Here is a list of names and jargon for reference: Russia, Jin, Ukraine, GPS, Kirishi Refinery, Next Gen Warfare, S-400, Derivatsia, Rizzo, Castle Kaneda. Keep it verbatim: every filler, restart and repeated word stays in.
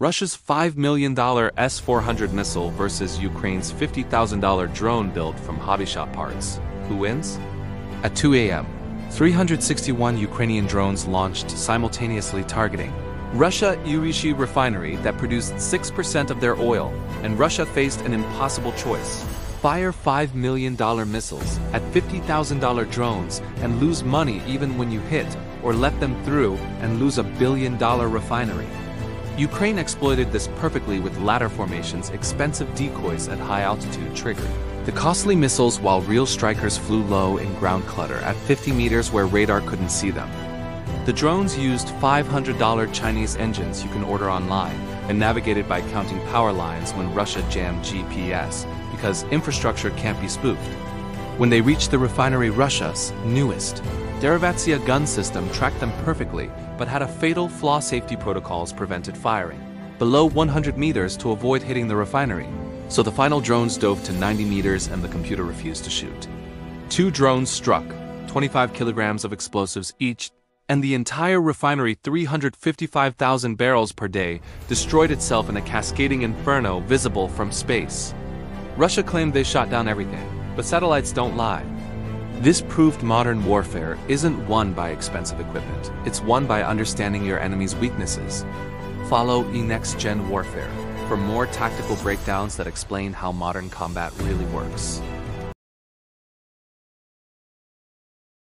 Russia's five million dollar S four hundred missile versus Ukraine's fifty thousand dollar drone built from hobby shop parts. Who wins? At two A M, three hundred sixty-one Ukrainian drones launched simultaneously targeting Russia Kirishi Refinery that produced six percent of their oil, and Russia faced an impossible choice. Fire five million dollar missiles at fifty thousand dollar drones and lose money even when you hit, or let them through and lose a billion dollar refinery. Ukraine exploited this perfectly with ladder formations, expensive decoys at high altitude triggered the costly missiles while real strikers flew low in ground clutter at fifty meters where radar couldn't see them. The drones used five hundred dollar Chinese engines you can order online and navigated by counting power lines when Russia jammed G P S because infrastructure can't be spoofed. When they reached the refinery, Russia's newest Derivatsia gun system tracked them perfectly, but had a fatal flaw. Safety protocols prevented firing below one hundred meters to avoid hitting the refinery, so the final drones dove to ninety meters and the computer refused to shoot. Two drones struck, twenty-five kilograms of explosives each, and the entire refinery, three hundred fifty-five thousand barrels per day, destroyed itself in a cascading inferno visible from space. Russia claimed they shot down everything, but satellites don't lie. This proved modern warfare isn't won by expensive equipment, it's won by understanding your enemy's weaknesses. Follow Next Gen Warfare for more tactical breakdowns that explain how modern combat really works.